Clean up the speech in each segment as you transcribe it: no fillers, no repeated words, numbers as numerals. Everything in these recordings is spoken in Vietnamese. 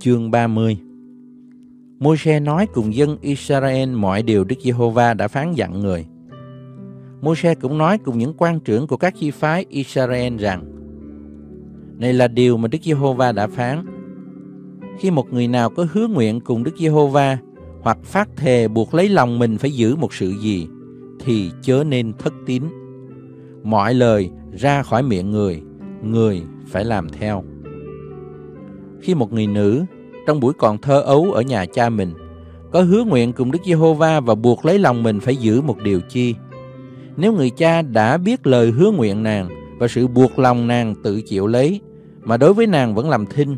Chương 30. Môi-se nói cùng dân Israel mọi điều Đức Giê-hô-va đã phán dặn người. Môi-se cũng nói cùng những quan trưởng của các chi phái Israel rằng: Này là điều mà Đức Giê-hô-va đã phán. Khi một người nào có hứa nguyện cùng Đức Giê-hô-va hoặc phát thề buộc lấy lòng mình phải giữ một sự gì, thì chớ nên thất tín. Mọi lời ra khỏi miệng người, người phải làm theo. Khi một người nữ trong buổi còn thơ ấu ở nhà cha mình có hứa nguyện cùng Đức Giê-hô-va và buộc lấy lòng mình phải giữ một điều chi, nếu người cha đã biết lời hứa nguyện nàng và sự buộc lòng nàng tự chịu lấy mà đối với nàng vẫn làm thinh,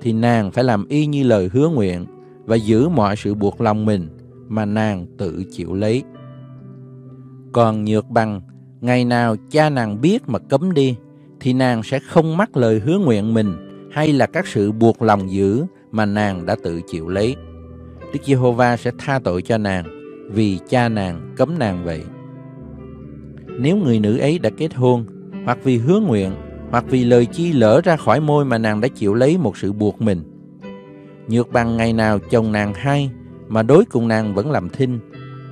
thì nàng phải làm y như lời hứa nguyện và giữ mọi sự buộc lòng mình mà nàng tự chịu lấy. Còn nhược bằng ngày nào cha nàng biết mà cấm đi, thì nàng sẽ không mắc lời hứa nguyện mình hay là các sự buộc lòng giữ mà nàng đã tự chịu lấy. Đức Giê-hô-va sẽ tha tội cho nàng vì cha nàng cấm nàng vậy. Nếu người nữ ấy đã kết hôn, hoặc vì hứa nguyện, hoặc vì lời chi lỡ ra khỏi môi mà nàng đã chịu lấy một sự buộc mình, nhược bằng ngày nào chồng nàng hay mà đối cùng nàng vẫn làm thinh,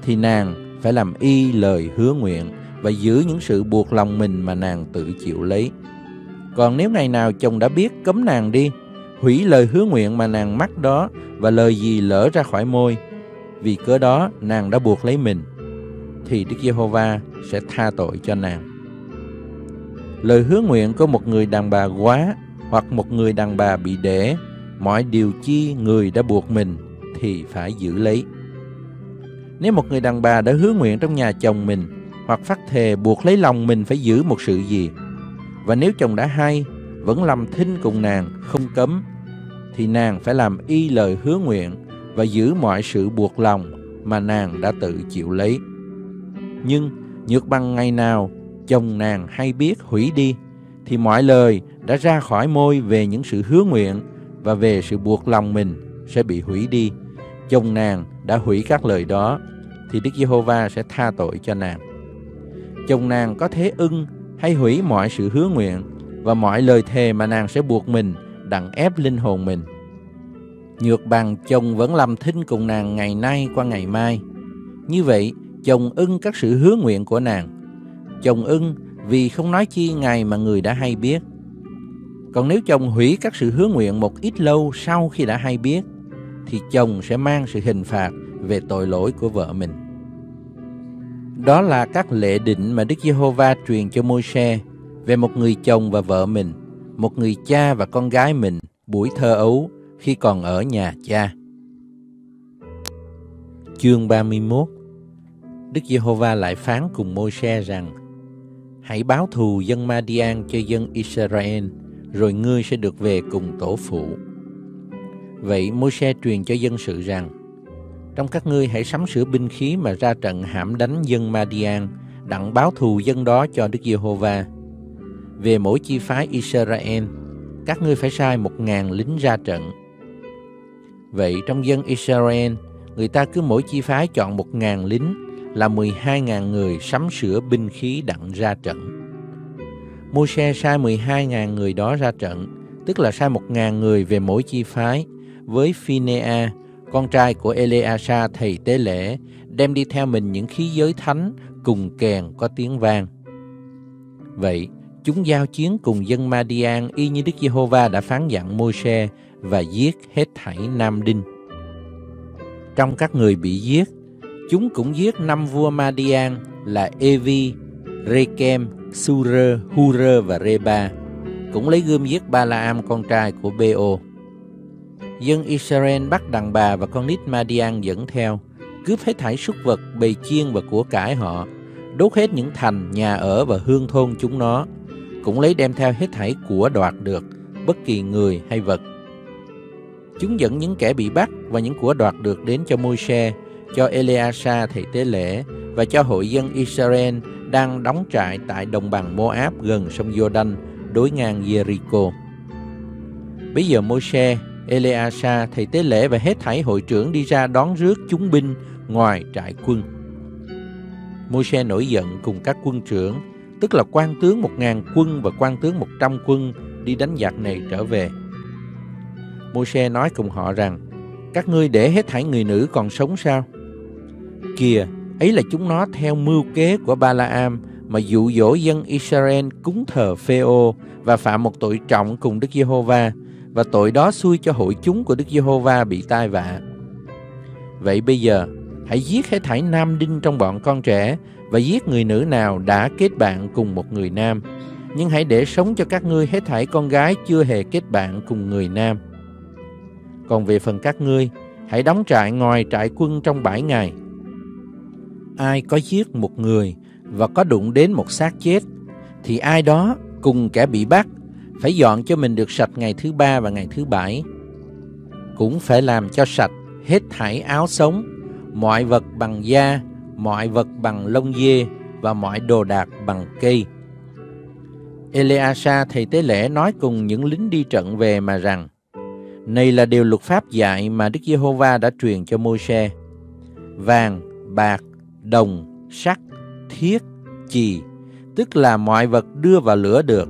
thì nàng phải làm y lời hứa nguyện và giữ những sự buộc lòng mình mà nàng tự chịu lấy. Còn nếu ngày nào chồng đã biết cấm nàng đi, hủy lời hứa nguyện mà nàng mắc đó và lời gì lỡ ra khỏi môi, vì cớ đó nàng đã buộc lấy mình, thì Đức Giê-hô-va sẽ tha tội cho nàng. Lời hứa nguyện của một người đàn bà quá hoặc một người đàn bà bị đẻ, mọi điều chi người đã buộc mình thì phải giữ lấy. Nếu một người đàn bà đã hứa nguyện trong nhà chồng mình hoặc phát thề buộc lấy lòng mình phải giữ một sự gì, và nếu chồng đã hay vẫn làm thinh cùng nàng không cấm, thì nàng phải làm y lời hứa nguyện và giữ mọi sự buộc lòng mà nàng đã tự chịu lấy. Nhưng nhược bằng ngày nào chồng nàng hay biết hủy đi, thì mọi lời đã ra khỏi môi về những sự hứa nguyện và về sự buộc lòng mình sẽ bị hủy đi. Chồng nàng đã hủy các lời đó, thì Đức Giê-hô-va sẽ tha tội cho nàng. Chồng nàng có thế ưng hay hủy mọi sự hứa nguyện và mọi lời thề mà nàng sẽ buộc mình, đặng ép linh hồn mình. Nhược bằng chồng vẫn làm thinh cùng nàng ngày nay qua ngày mai, như vậy chồng ưng các sự hứa nguyện của nàng. Chồng ưng vì không nói chi ngày mà người đã hay biết. Còn nếu chồng hủy các sự hứa nguyện một ít lâu sau khi đã hay biết, thì chồng sẽ mang sự hình phạt về tội lỗi của vợ mình. Đó là các lệ định mà Đức Giê-hô-va truyền cho Môi-se về một người chồng và vợ mình, một người cha và con gái mình buổi thơ ấu khi còn ở nhà cha. Chương 31. Đức Giê-hô-va lại phán cùng Môi-se rằng: Hãy báo thù dân Ma-đi-an cho dân Israel, rồi ngươi sẽ được về cùng tổ phụ. Vậy Môi-se truyền cho dân sự rằng: Trong các ngươi hãy sắm sửa binh khí mà ra trận hãm đánh dân Ma-đi-an, đặng báo thù dân đó cho Đức Giê-hô-va. Về mỗi chi phái Israel, các ngươi phải sai 1.000 lính ra trận. Vậy trong dân Israel, người ta cứ mỗi chi phái chọn 1.000 lính, là 12.000 người sắm sửa binh khí đặng ra trận. Môi-se sai 12.000 người đó ra trận, tức là sai 1.000 người về mỗi chi phái, với Phi-nê-a, con trai của Ê-lê-a-sa thầy tế lễ, đem đi theo mình những khí giới thánh cùng kèn có tiếng vang. Vậy chúng giao chiến cùng dân Ma-đi-an y như Đức Giê-hô-va đã phán dặn Môi-se và giết hết thảy nam đinh. Trong các người bị giết, chúng cũng giết 5 vua Ma-đi-an là Ê-vi, Rê-kem, Su-rơ, Hu-rơ và Rê-ba, cũng lấy gươm giết Ba-la-am con trai của Bê-ô. Dân Israel bắt đàn bà và con nít Ma-đi-an dẫn theo, cướp hết thảy súc vật, bầy chiên và của cải họ, đốt hết những thành, nhà ở và hương thôn chúng nó, cũng lấy đem theo hết thảy của đoạt được, bất kỳ người hay vật. Chúng dẫn những kẻ bị bắt và những của đoạt được đến cho Môi-se, cho Eleasa thầy tế lễ và cho hội dân Israel đang đóng trại tại đồng bằng Moab gần sông Giô-đanh đối ngang Jericho. Bây giờ Môi-se, Eleasa thầy tế lễ và hết thảy hội trưởng đi ra đón rước chúng binh ngoài trại quân. Môi-se nổi giận cùng các quân trưởng, tức là quan tướng 1.000 quân và quan tướng 100 quân đi đánh giặc này trở về. Môi-se nói cùng họ rằng: các ngươi để hết thảy người nữ còn sống sao? Kìa, ấy là chúng nó theo mưu kế của Ba-la-am mà dụ dỗ dân Israel cúng thờ Phê-ô và phạm một tội trọng cùng Đức Giê-hô-va, và tội đó xui cho hội chúng của Đức Giê-hô-va bị tai vạ. Vậy bây giờ hãy giết hết thảy nam đinh trong bọn con trẻ và giết người nữ nào đã kết bạn cùng một người nam, nhưng hãy để sống cho các ngươi hết thảy con gái chưa hề kết bạn cùng người nam. Còn về phần các ngươi, hãy đóng trại ngoài trại quân trong 7 ngày. Ai có giết một người và có đụng đến một xác chết, thì ai đó cùng kẻ bị bắt phải dọn cho mình được sạch ngày thứ 3 và ngày thứ 7. Cũng phải làm cho sạch hết thảy áo sống, mọi vật bằng da, mọi vật bằng lông dê và mọi đồ đạc bằng cây. Eleasa thầy tế lễ nói cùng những lính đi trận về mà rằng: này là điều luật pháp dạy mà Đức Giê-hô-va đã truyền cho Môi-se. Vàng, bạc, đồng, sắt, thiếc, chì, tức là mọi vật đưa vào lửa được,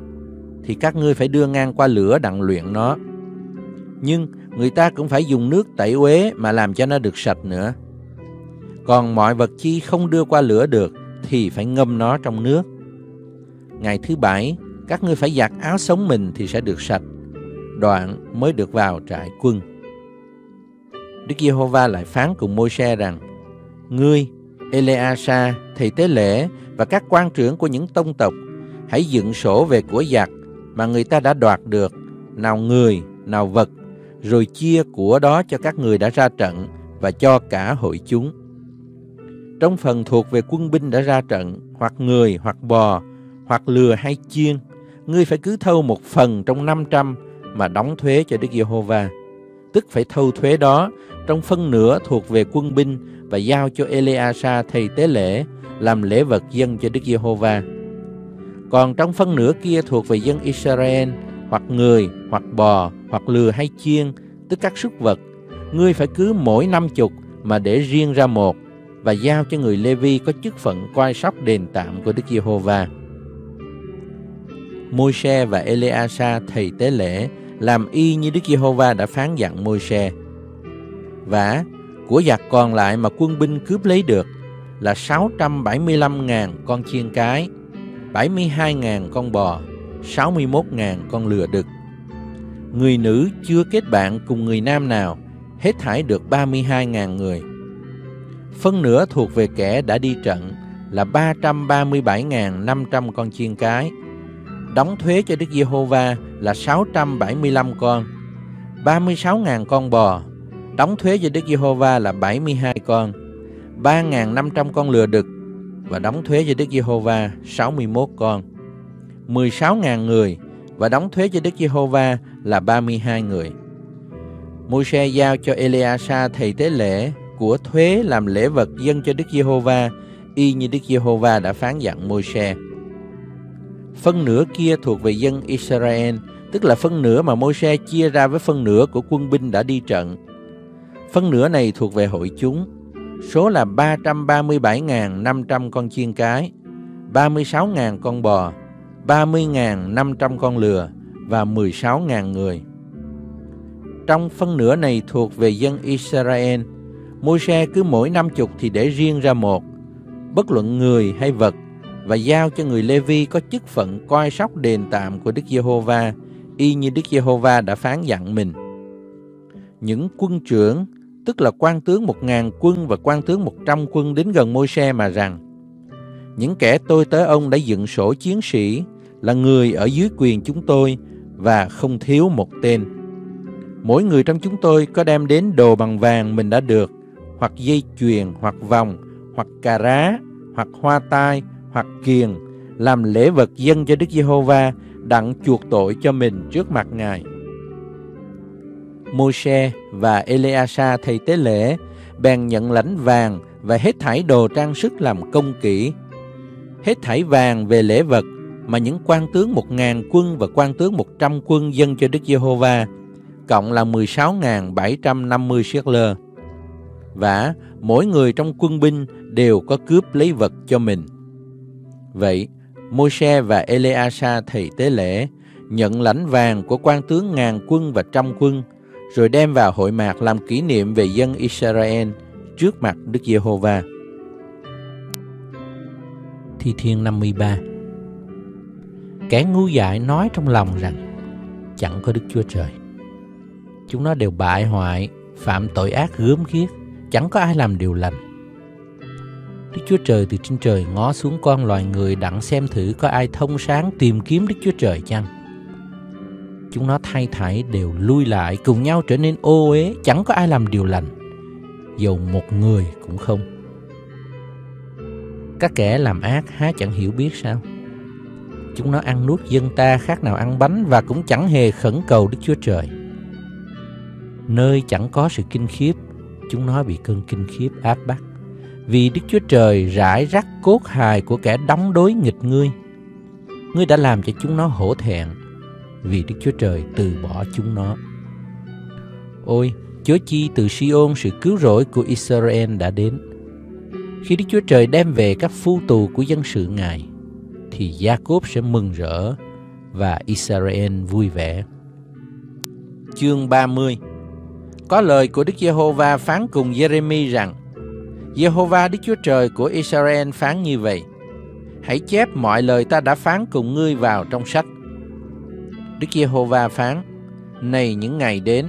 thì các ngươi phải đưa ngang qua lửa đặng luyện nó. Nhưng người ta cũng phải dùng nước tẩy uế mà làm cho nó được sạch nữa. Còn mọi vật chi không đưa qua lửa được thì phải ngâm nó trong nước. Ngày thứ 7, các ngươi phải giặt áo sống mình thì sẽ được sạch, đoạn mới được vào trại quân. Đức Giê-hô-va lại phán cùng Môi-se rằng: ngươi, Eleasa thầy tế lễ và các quan trưởng của những tông tộc, hãy dựng sổ về của giặc mà người ta đã đoạt được, nào người, nào vật, rồi chia của đó cho các người đã ra trận và cho cả hội chúng. Trong phần thuộc về quân binh đã ra trận, hoặc người, hoặc bò, hoặc lừa hay chiên, ngươi phải cứ thâu một phần trong 500 mà đóng thuế cho Đức Giê-hô-va, tức phải thâu thuế đó trong phân nửa thuộc về quân binh và giao cho Eleasa thầy tế lễ làm lễ vật dâng cho Đức Giê-hô-va. Còn trong phân nửa kia thuộc về dân Israel, hoặc người, hoặc bò, hoặc lừa hay chiên, tức các súc vật, ngươi phải cứ mỗi 50 mà để riêng ra một và giao cho người Lê-vi có chức phận coi sóc đền tạm của Đức Giê-hô-va. Môi-se và Eleasa thầy tế lễ làm y như Đức Giê-hô-va đã phán dặn Môi-se. Vả, của giặc còn lại mà quân binh cướp lấy được là 675.000 con chiên cái, 72.000 con bò, 61.000 con lừa đực. Người nữ chưa kết bạn cùng người nam nào, hết thảy được 32.000 người. Phân nửa thuộc về kẻ đã đi trận là 337.500 con chiên cái. Đóng thuế cho Đức Giê-hô-va là 675 con, 36.000 con bò. Đóng thuế cho Đức Giê-hô-va là 72 con, 3.500 con lừa đực và đóng thuế cho Đức Giê-hô-va 61 con, 16.000 người và đóng thuế cho Đức Giê-hô-va là 32 người. Môi-se giao cho Eleasa thầy tế lễ của thuế làm lễ vật dâng cho Đức Giê-hô-va y như Đức Giê-hô-va đã phán dặn Môi-se. Phân nửa kia thuộc về dân Israel, tức là phân nửa mà Môi-se chia ra với phân nửa của quân binh đã đi trận. Phân nửa này thuộc về hội chúng, số là 337.500 con chiên cái, 36.000 con bò, 30.500 con lừa và 16.000 người. Trong phân nửa này thuộc về dân Israel, Môi-se cứ mỗi 50 thì để riêng ra một, bất luận người hay vật, và giao cho người Lê-vi có chức phận coi sóc đền tạm của Đức Giê-hô-va y như Đức Giê-hô-va đã phán dặn mình. Những quân trưởng, tức là quan tướng 1.000 quân và quan tướng 100 quân đến gần Môi-se mà rằng: những kẻ tôi tới ông đã dựng sổ chiến sĩ là người ở dưới quyền chúng tôi và không thiếu một tên. Mỗi người trong chúng tôi có đem đến đồ bằng vàng mình đã được, hoặc dây chuyền, hoặc vòng, hoặc cà rá, hoặc hoa tai, hoặc kiềng, làm lễ vật dâng cho Đức Giê-hô-va đặng chuộc tội cho mình trước mặt Ngài. Môi-se và Ê-lê-a-sa thầy tế lễ bèn nhận lãnh vàng và hết thảy đồ trang sức làm công kỹ, hết thảy vàng về lễ vật mà những quan tướng 1000 quân và quan tướng 100 quân dâng cho Đức Giê-hô-va, cộng là 16.750 siêc-lơ. Và mỗi người trong quân binh đều có cướp lấy vật cho mình. Vậy, Môi-se và Ê-lê-a-sa thầy tế lễ nhận lãnh vàng của quan tướng 1000 quân và 100 quân, rồi đem vào hội mạc làm kỷ niệm về dân Israel trước mặt Đức Giê-hô-va. Thi-thiên 53. Kẻ ngu dại nói trong lòng rằng chẳng có Đức Chúa Trời. Chúng nó đều bại hoại, phạm tội ác gớm ghiếc, chẳng có ai làm điều lành. Đức Chúa Trời từ trên trời ngó xuống con loài người đặng xem thử có ai thông sáng tìm kiếm Đức Chúa Trời chăng. Chúng nó thay thảy đều lui lại, cùng nhau trở nên ô uế, chẳng có ai làm điều lành, dầu một người cũng không. Các kẻ làm ác há chẳng hiểu biết sao? Chúng nó ăn nuốt dân ta khác nào ăn bánh, và cũng chẳng hề khẩn cầu Đức Chúa Trời. Nơi chẳng có sự kinh khiếp, chúng nó bị cơn kinh khiếp áp bắt, vì Đức Chúa Trời rải rác cốt hài của kẻ đóng đối nghịch ngươi. Ngươi đã làm cho chúng nó hổ thẹn, vì Đức Chúa Trời từ bỏ chúng nó. Ôi, chớ chi từ Si-ôn sự cứu rỗi của Israel đã đến. Khi Đức Chúa Trời đem về các phu tù của dân sự Ngài, thì Gia-cốp sẽ mừng rỡ và Israel vui vẻ. Chương 30. Có lời của Đức Giê-hô-va phán cùng Jêrê-mi rằng: Giê-hô-va Đức Chúa Trời của Israel phán như vậy: Hãy chép mọi lời ta đã phán cùng ngươi vào trong sách. Đức Giê-hô-va phán: Này những ngày đến,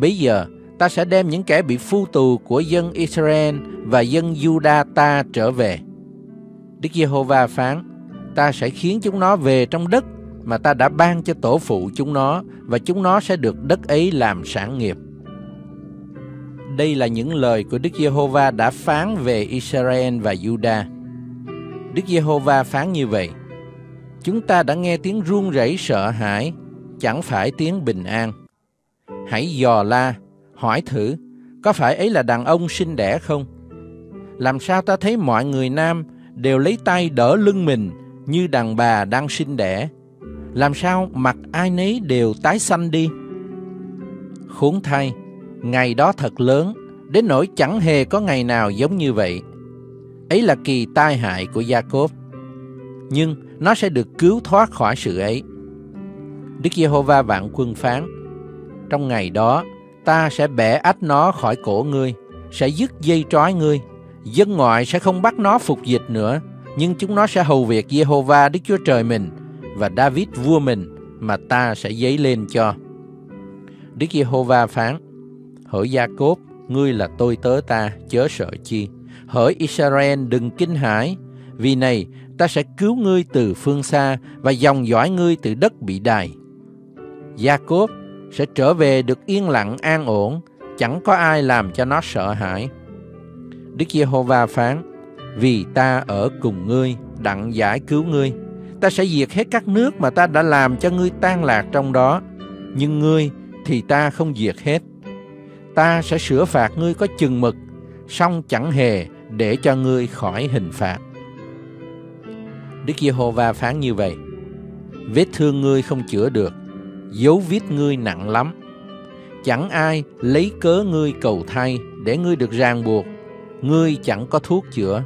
bấy giờ ta sẽ đem những kẻ bị phu tù của dân Israel và dân Giu-đa ta trở về. Đức Giê-hô-va phán: Ta sẽ khiến chúng nó về trong đất mà ta đã ban cho tổ phụ chúng nó, và chúng nó sẽ được đất ấy làm sản nghiệp. Đây là những lời của Đức Giê-hô-va đã phán về Israel và Giu-đa. Đức Giê-hô-va phán như vậy: Chúng ta đã nghe tiếng run rẩy sợ hãi, chẳng phải tiếng bình an. Hãy dò la, hỏi thử, có phải ấy là đàn ông sinh đẻ không? Làm sao ta thấy mọi người nam đều lấy tay đỡ lưng mình như đàn bà đang sinh đẻ? Làm sao mặt ai nấy đều tái xanh đi? Khốn thay, ngày đó thật lớn, đến nỗi chẳng hề có ngày nào giống như vậy. Ấy là kỳ tai hại của Gia-cốp, nhưng nó sẽ được cứu thoát khỏi sự ấy. Đức Giê-hô-va vạn quân phán: Trong ngày đó, ta sẽ bẻ ách nó khỏi cổ ngươi, sẽ dứt dây trói ngươi. Dân ngoại sẽ không bắt nó phục dịch nữa, nhưng chúng nó sẽ hầu việc Giê-hô-va Đức Chúa Trời mình và David vua mình mà ta sẽ dấy lên cho. Đức Giê-hô-va phán: Hỡi Gia-cốp, ngươi là tôi tớ ta, chớ sợ chi. Hỡi Israel, đừng kinh hãi. Vì này, ta sẽ cứu ngươi từ phương xa và dòng dõi ngươi từ đất bị đày. Gia-cốp sẽ trở về được yên lặng an ổn, chẳng có ai làm cho nó sợ hãi. Đức Giê-hô-va phán: Vì ta ở cùng ngươi, đặng giải cứu ngươi. Ta sẽ diệt hết các nước mà ta đã làm cho ngươi tan lạc trong đó, nhưng ngươi thì ta không diệt hết. Ta sẽ sửa phạt ngươi có chừng mực, song chẳng hề để cho ngươi khỏi hình phạt. Đức Giê-hô-va phán như vậy: Vết thương ngươi không chữa được, dấu vết ngươi nặng lắm. Chẳng ai lấy cớ ngươi cầu thay để ngươi được ràng buộc, ngươi chẳng có thuốc chữa.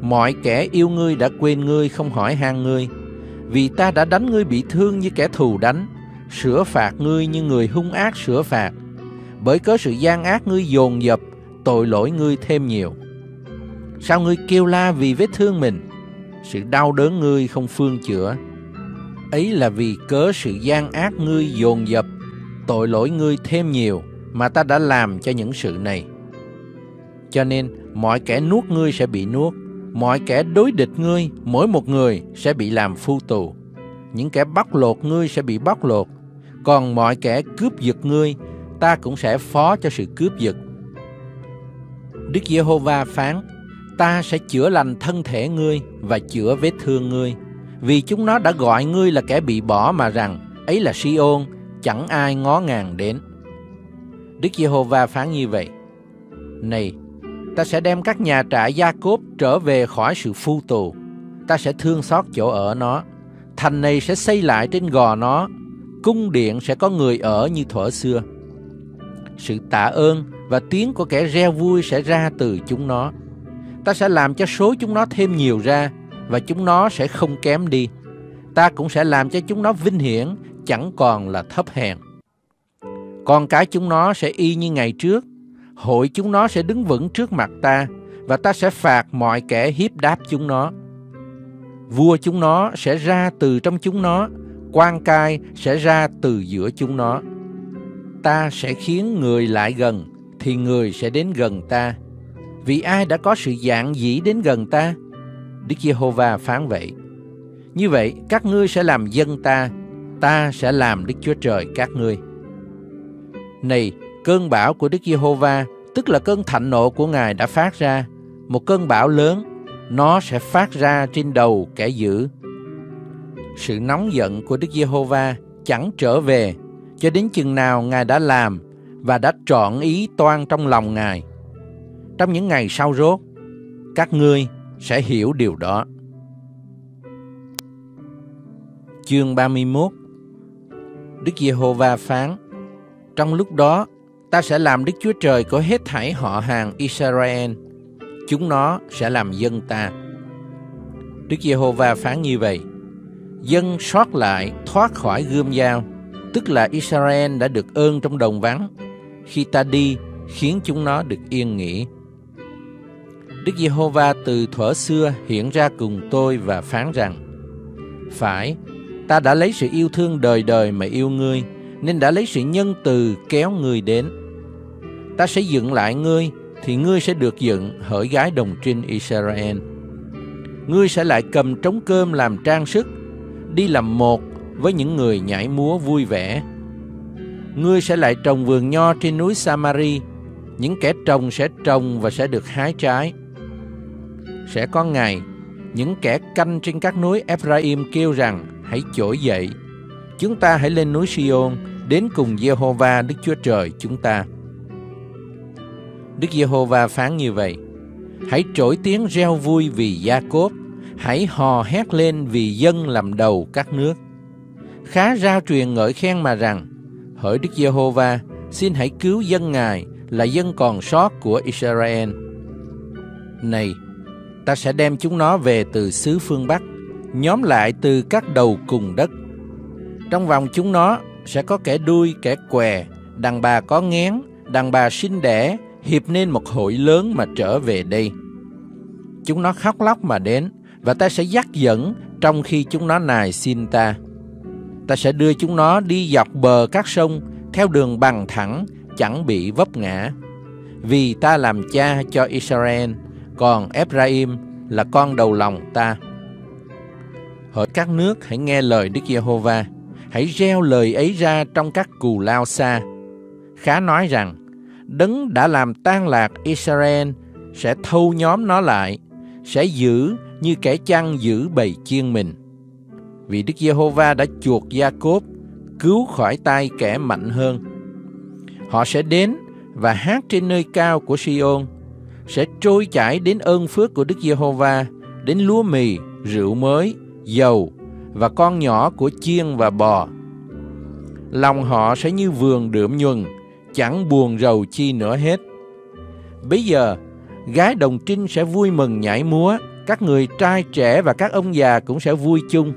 Mọi kẻ yêu ngươi đã quên ngươi, không hỏi han ngươi. Vì ta đã đánh ngươi bị thương như kẻ thù đánh, sửa phạt ngươi như người hung ác sửa phạt. Bởi cớ sự gian ác ngươi dồn dập, tội lỗi ngươi thêm nhiều. Sao ngươi kêu la vì vết thương mình? Sự đau đớn ngươi không phương chữa. Ấy là vì cớ sự gian ác ngươi dồn dập, tội lỗi ngươi thêm nhiều mà ta đã làm cho những sự này. Cho nên mọi kẻ nuốt ngươi sẽ bị nuốt, mọi kẻ đối địch ngươi, mỗi một người sẽ bị làm phu tù. Những kẻ bóc lột ngươi sẽ bị bóc lột, còn mọi kẻ cướp giật ngươi, ta cũng sẽ phó cho sự cướp giật. Đức Giê-hô-va phán: Ta sẽ chữa lành thân thể ngươi và chữa vết thương ngươi. Vì chúng nó đã gọi ngươi là kẻ bị bỏ mà rằng: Ấy là Si-ôn, chẳng ai ngó ngàng đến. Đức Giê-hô-va phán như vậy: Này, ta sẽ đem các nhà trại Gia-cốp trở về khỏi sự phu tù, ta sẽ thương xót chỗ ở nó. Thành này sẽ xây lại trên gò nó, cung điện sẽ có người ở như thuở xưa. Sự tạ ơn và tiếng của kẻ reo vui sẽ ra từ chúng nó. Ta sẽ làm cho số chúng nó thêm nhiều ra, và chúng nó sẽ không kém đi. Ta cũng sẽ làm cho chúng nó vinh hiển, chẳng còn là thấp hèn. Con cái chúng nó sẽ y như ngày trước, hội chúng nó sẽ đứng vững trước mặt ta, và ta sẽ phạt mọi kẻ hiếp đáp chúng nó. Vua chúng nó sẽ ra từ trong chúng nó, quan cai sẽ ra từ giữa chúng nó. Ta sẽ khiến người lại gần, thì người sẽ đến gần ta. Vì ai đã có sự dạn dĩ đến gần ta? Đức Giê-hô-va phán vậy. Như vậy, các ngươi sẽ làm dân ta, ta sẽ làm Đức Chúa Trời các ngươi. Này, cơn bão của Đức Giê-hô-va, tức là cơn thạnh nộ của Ngài đã phát ra, một cơn bão lớn, nó sẽ phát ra trên đầu kẻ dữ. Sự nóng giận của Đức Giê-hô-va chẳng trở về, cho đến chừng nào Ngài đã làm và đã trọn ý toan trong lòng Ngài. Trong những ngày sau rốt, các ngươi sẽ hiểu điều đó. Chương 31. Đức Giê-hô-va phán: Trong lúc đó, ta sẽ làm Đức Chúa Trời của hết thảy họ hàng Israel. Chúng nó sẽ làm dân ta. Đức Giê-hô-va phán như vậy: Dân sót lại thoát khỏi gươm dao, tức là Israel đã được ơn trong đồng vắng, khi ta đi khiến chúng nó được yên nghỉ. Đức Giê-hô-va từ thuở xưa hiện ra cùng tôi và phán rằng: Phải, ta đã lấy sự yêu thương đời đời mà yêu ngươi, nên đã lấy sự nhân từ kéo ngươi đến. Ta sẽ dựng lại ngươi, thì ngươi sẽ được dựng, hỡi gái đồng trinh Israel. Ngươi sẽ lại cầm trống cơm làm trang sức, đi làm một với những người nhảy múa vui vẻ. Ngươi sẽ lại trồng vườn nho trên núi Samari, những kẻ trồng sẽ trồng và sẽ được hái trái. Sẽ có ngày, những kẻ canh trên các núi Ephraim kêu rằng: Hãy trỗi dậy, chúng ta hãy lên núi Siôn, đến cùng Giê-hô-va Đức Chúa Trời chúng ta. Đức Giê-hô-va phán như vậy: Hãy trỗi tiếng reo vui vì Gia-cốp, hãy hò hét lên vì dân làm đầu các nước. Khá rao truyền ngợi khen mà rằng: Hỡi Đức Giê-hô-va, xin hãy cứu dân Ngài, là dân còn sót của Israel. Này, ta sẽ đem chúng nó về từ xứ phương Bắc, nhóm lại từ các đầu cùng đất. Trong vòng chúng nó sẽ có kẻ đui, kẻ què, đàn bà có nghén, đàn bà sinh đẻ, hiệp nên một hội lớn mà trở về đây. Chúng nó khóc lóc mà đến, và ta sẽ dắt dẫn trong khi chúng nó nài xin ta. Ta sẽ đưa chúng nó đi dọc bờ các sông, theo đường bằng thẳng, chẳng bị vấp ngã. Vì ta làm cha cho Israel, còn Ephraim là con đầu lòng ta. Hỡi các nước, hãy nghe lời Đức Giê-hô-va, hãy reo lời ấy ra trong các cù lao xa. Khá nói rằng: Đấng đã làm tan lạc Israel sẽ thâu nhóm nó lại, sẽ giữ như kẻ chăn giữ bầy chiên mình. Vì Đức Giê-hô-va đã chuộc Gia-cốp, cứu khỏi tay kẻ mạnh hơn. Họ sẽ đến và hát trên nơi cao của Si-ôn, sẽ trôi chảy đến ơn phước của Đức Giê-hô-va, đến lúa mì, rượu mới, dầu và con nhỏ của chiên và bò. Lòng họ sẽ như vườn đượm nhuần, chẳng buồn rầu chi nữa hết. Bây giờ, gái đồng trinh sẽ vui mừng nhảy múa, các người trai trẻ và các ông già cũng sẽ vui chung.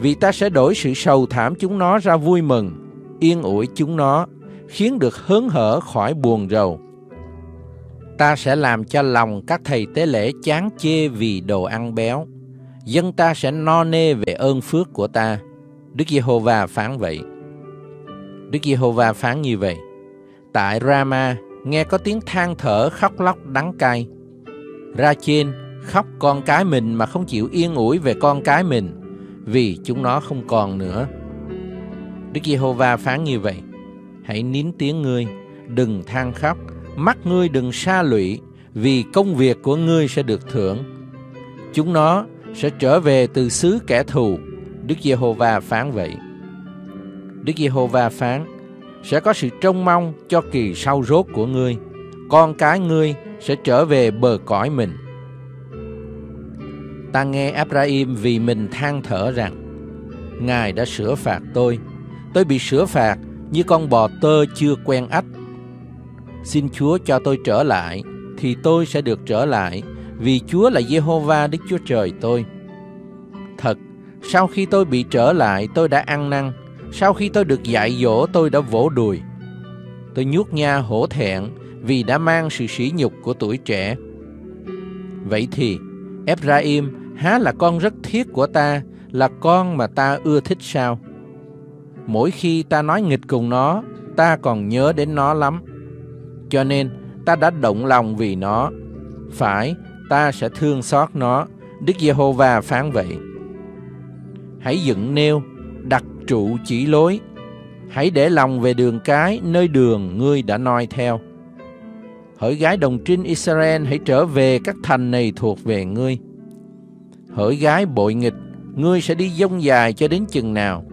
Vì ta sẽ đổi sự sầu thảm chúng nó ra vui mừng, yên ủi chúng nó, khiến được hớn hở khỏi buồn rầu. Ta sẽ làm cho lòng các thầy tế lễ chán chê vì đồ ăn béo. Dân ta sẽ no nê về ơn phước của ta. Đức Giê-hô-va phán vậy. Đức Giê-hô-va phán như vậy: Tại Rama nghe có tiếng than thở khóc lóc đắng cay. Ra-chên khóc con cái mình mà không chịu yên ủi về con cái mình, vì chúng nó không còn nữa. Đức Giê-hô-va phán như vậy: Hãy nín tiếng ngươi, đừng than khóc, mắt ngươi đừng sa lụy, vì công việc của ngươi sẽ được thưởng. Chúng nó sẽ trở về từ xứ kẻ thù. Đức Giê-hô-va phán vậy. Đức Giê-hô-va phán: sẽ có sự trông mong cho kỳ sau rốt của ngươi. Con cái ngươi sẽ trở về bờ cõi mình. Ta nghe Áp-ra-im vì mình than thở rằng: Ngài đã sửa phạt tôi bị sửa phạt như con bò tơ chưa quen ách. Xin Chúa cho tôi trở lại, thì tôi sẽ được trở lại, vì Chúa là Giê-hô-va Đức Chúa Trời tôi. Thật, sau khi tôi bị trở lại, tôi đã ăn năn. Sau khi tôi được dạy dỗ, tôi đã vỗ đùi. Tôi nhút nha hổ thẹn vì đã mang sự sỉ nhục của tuổi trẻ. Vậy thì, Ép-ra-im há là con rất thiết của ta, là con mà ta ưa thích sao? Mỗi khi ta nói nghịch cùng nó, ta còn nhớ đến nó lắm. Cho nên, ta đã động lòng vì nó. Phải, ta sẽ thương xót nó. Đức Giê-hô-va phán vậy. Hãy dựng nêu, đặt trụ chỉ lối. Hãy để lòng về đường cái, nơi đường ngươi đã noi theo. Hỡi gái đồng trinh Israel, hãy trở về, các thành này thuộc về ngươi. Hỡi gái bội nghịch, ngươi sẽ đi dông dài cho đến chừng nào?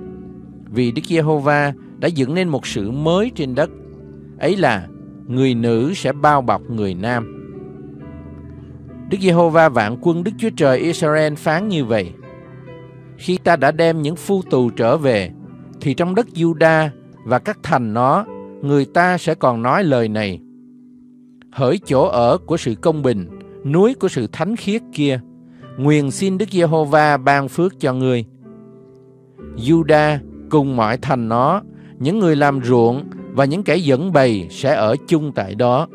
Vì Đức Giê-hô-va đã dựng nên một sự mới trên đất, ấy là người nữ sẽ bao bọc người nam. Đức Giê-hô-va vạn quân Đức Chúa Trời Israel phán như vậy: Khi ta đã đem những phu tù trở về, thì trong đất Giu-đa và các thành nó, người ta sẽ còn nói lời này: Hỡi chỗ ở của sự công bình, núi của sự thánh khiết kia, nguyền xin Đức Giê-hô-va ban phước cho ngươi. Giu-đa cùng mọi thành nó, những người làm ruộng và những kẻ dẫn bầy sẽ ở chung tại đó.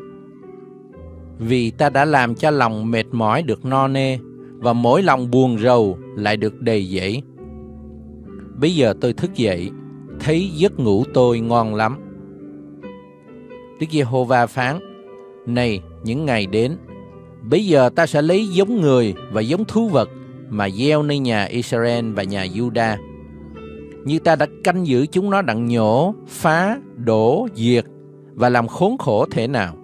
Vì ta đã làm cho lòng mệt mỏi được no nê, và mỗi lòng buồn rầu lại được đầy dẫy. Bây giờ tôi thức dậy, thấy giấc ngủ tôi ngon lắm. Đức Giê-hô-va phán: Này, những ngày đến, bây giờ ta sẽ lấy giống người và giống thú vật mà gieo nơi nhà Israel và nhà Giu-đa. Như ta đã canh giữ chúng nó đặng nhổ, phá, đổ, diệt và làm khốn khổ thể nào,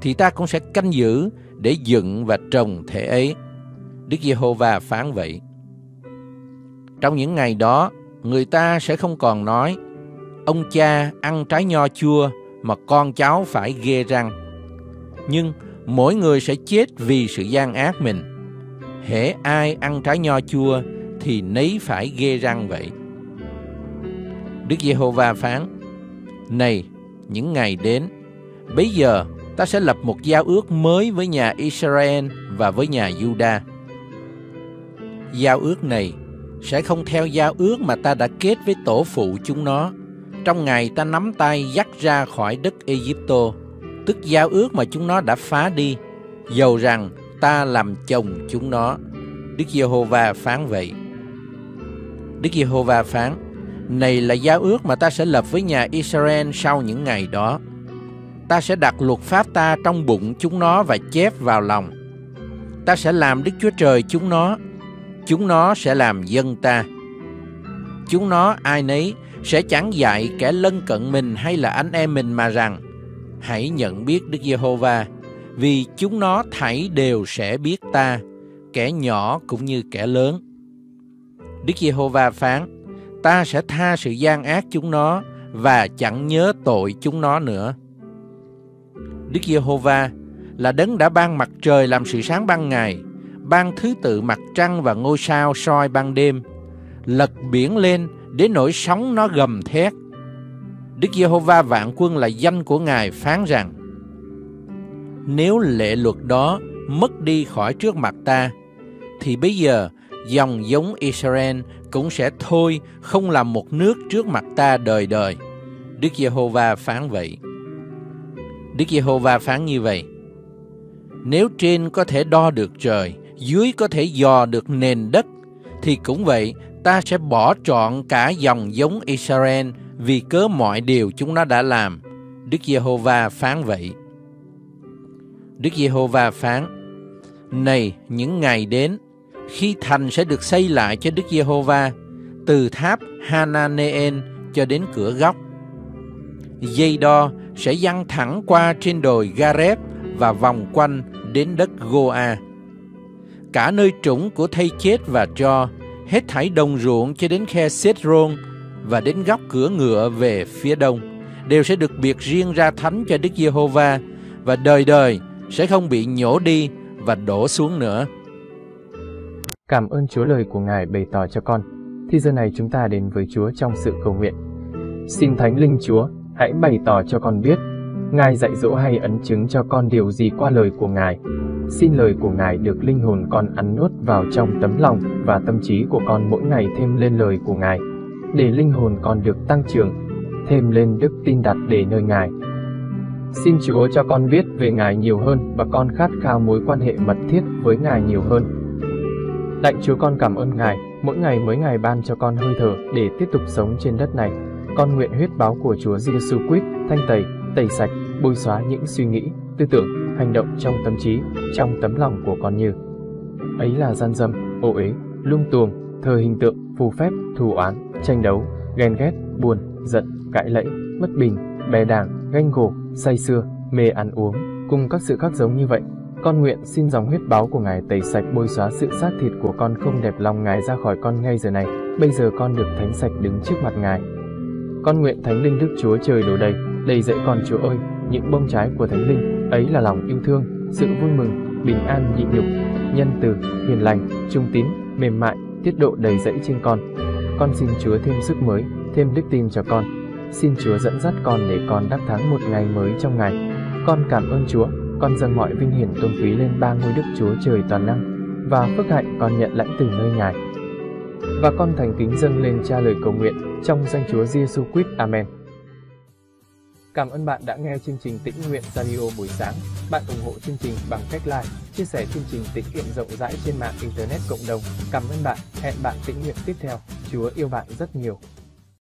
thì ta cũng sẽ canh giữ để dựng và trồng thể ấy. Đức Giê-hô-va phán vậy. Trong những ngày đó, người ta sẽ không còn nói: Ông cha ăn trái nho chua mà con cháu phải ghê răng. Nhưng mỗi người sẽ chết vì sự gian ác mình. Hễ ai ăn trái nho chua thì nấy phải ghê răng vậy. Đức Giê-hô-va phán: Này, những ngày đến, bây giờ ta sẽ lập một giao ước mới với nhà Israel và với nhà Giu-đa. Giao ước này sẽ không theo giao ước mà ta đã kết với tổ phụ chúng nó trong ngày ta nắm tay dắt ra khỏi đất Ai-cập, tức giao ước mà chúng nó đã phá đi, dầu rằng ta làm chồng chúng nó. Đức Giê-hô-va phán vậy. Đức Giê-hô-va phán: Này là giao ước mà ta sẽ lập với nhà Israel sau những ngày đó. Ta sẽ đặt luật pháp ta trong bụng chúng nó và chép vào lòng. Ta sẽ làm Đức Chúa Trời chúng nó sẽ làm dân ta. Chúng nó ai nấy sẽ chẳng dạy kẻ lân cận mình hay là anh em mình mà rằng: Hãy nhận biết Đức Giê-hô-va, vì chúng nó thảy đều sẽ biết ta, kẻ nhỏ cũng như kẻ lớn. Đức Giê-hô-va phán: Ta sẽ tha sự gian ác chúng nó và chẳng nhớ tội chúng nó nữa. Đức Giê-hô-va là đấng đã ban mặt trời làm sự sáng ban ngày, ban thứ tự mặt trăng và ngôi sao soi ban đêm, lật biển lên đến nỗi sóng nó gầm thét. Đức Giê-hô-va vạn quân là danh của Ngài phán rằng: Nếu lệ luật đó mất đi khỏi trước mặt ta, thì bây giờ dòng giống Israel cũng sẽ thôi không làm một nước trước mặt ta đời đời. Đức Giê-hô-va phán vậy. Đức Giê-hô-va phán như vậy: Nếu trên có thể đo được trời, dưới có thể dò được nền đất, thì cũng vậy ta sẽ bỏ trọn cả dòng giống Israel vì cớ mọi điều chúng nó đã làm. Đức Giê-hô-va phán vậy. Đức Giê-hô-va phán: Này, những ngày đến, khi thành sẽ được xây lại cho Đức Giê-hô-va, từ tháp Hananeel cho đến cửa góc. Dây đo sẽ giăng thẳng qua trên đồi Gareb và vòng quanh đến đất Goa. Cả nơi trũng của thây chết và tro, hết thảy đồng ruộng cho đến khe Sết-rôn và đến góc cửa ngựa về phía đông, đều sẽ được biệt riêng ra thánh cho Đức Giê-hô-va và đời đời sẽ không bị nhổ đi và đổ xuống nữa. Cảm ơn Chúa lời của Ngài bày tỏ cho con. Thì giờ này chúng ta đến với Chúa trong sự cầu nguyện. Xin Thánh Linh Chúa hãy bày tỏ cho con biết Ngài dạy dỗ hay ấn chứng cho con điều gì qua lời của Ngài. Xin lời của Ngài được linh hồn con ăn nuốt vào trong tấm lòng và tâm trí của con mỗi ngày thêm lên lời của Ngài, để linh hồn con được tăng trưởng, thêm lên đức tin đặt để nơi Ngài. Xin Chúa cho con biết về Ngài nhiều hơn và con khát khao mối quan hệ mật thiết với Ngài nhiều hơn. Lạy Chúa, con cảm ơn Ngài, mỗi ngày mới Ngài ban cho con hơi thở để tiếp tục sống trên đất này. Con nguyện huyết báo của Chúa Giê-xu Christ thanh tẩy, tẩy sạch, bôi xóa những suy nghĩ, tư tưởng, hành động trong tâm trí, trong tấm lòng của con như ấy là gian dâm, ô uế, lung tuồng, thờ hình tượng, phù phép, thù oán, tranh đấu, ghen ghét, buồn, giận, cãi lẫy, bất bình, bè đảng, ganh gổ, say sưa, mê ăn uống, cùng các sự khác giống như vậy. Con nguyện xin dòng huyết báu của Ngài tẩy sạch bôi xóa sự xác thịt của con không đẹp lòng Ngài ra khỏi con ngay giờ này. Bây giờ con được thánh sạch đứng trước mặt Ngài. Con nguyện Thánh Linh Đức Chúa Trời đổ đầy, đầy dẫy con Chúa ơi, những bông trái của Thánh Linh, ấy là lòng yêu thương, sự vui mừng, bình an nhịn nhục, nhân từ, hiền lành, trung tín, mềm mại, tiết độ đầy dẫy trên con. Con xin Chúa thêm sức mới, thêm đức tin cho con. Xin Chúa dẫn dắt con để con đắc thắng một ngày mới trong Ngài. Con cảm ơn Chúa, con dâng mọi vinh hiển tôn quý lên ba ngôi Đức Chúa Trời toàn năng và phước hạnh con nhận lãnh từ nơi Ngài. Và con thành kính dâng lên Cha lời cầu nguyện trong danh Chúa Giê-xu Christ. Amen. Cảm ơn bạn đã nghe chương trình Tĩnh Nguyện Radio buổi sáng. Bạn ủng hộ chương trình bằng cách like, chia sẻ chương trình tĩnh nguyện rộng rãi trên mạng Internet cộng đồng. Cảm ơn bạn. Hẹn bạn tĩnh nguyện tiếp theo. Chúa yêu bạn rất nhiều.